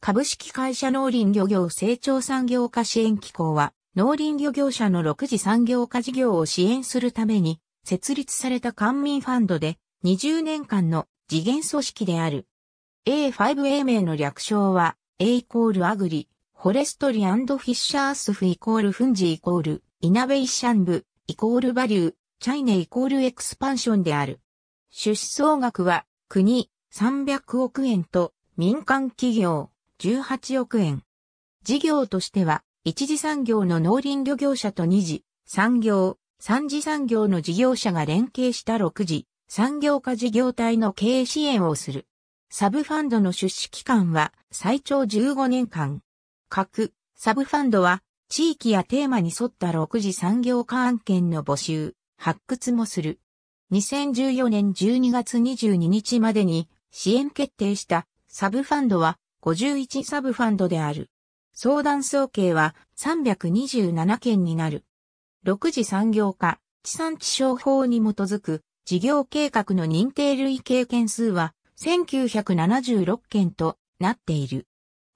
株式会社農林漁業成長産業化支援機構は、農林漁業者の6次産業化事業を支援するために、設立された官民ファンドで、20年間の時限組織である。A-5 名の略称は、A=Agri、フォレストリー&フィッシャースフ=Fungi=Innovation部=Value、China=Expansionである。出資総額は、国300億円と、民間企業18億円。事業としては、一次産業の農林漁業者と二次産業、三次産業の事業者が連携した六次産業化事業体の経営支援をする。サブファンドの出資期間は最長15年間。各サブファンドは地域やテーマに沿った六次産業化案件の募集、発掘もする。2014年12月22日までに支援決定したサブファンドは51サブファンドである。相談総計は327件になる。6次産業化、地産地消法に基づく事業計画の認定累計件数は1976件となっている。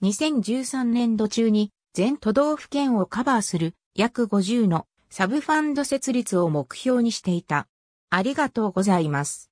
2013年度中に全都道府県をカバーする約50のサブファンド設立を目標にしていた。ありがとうございます。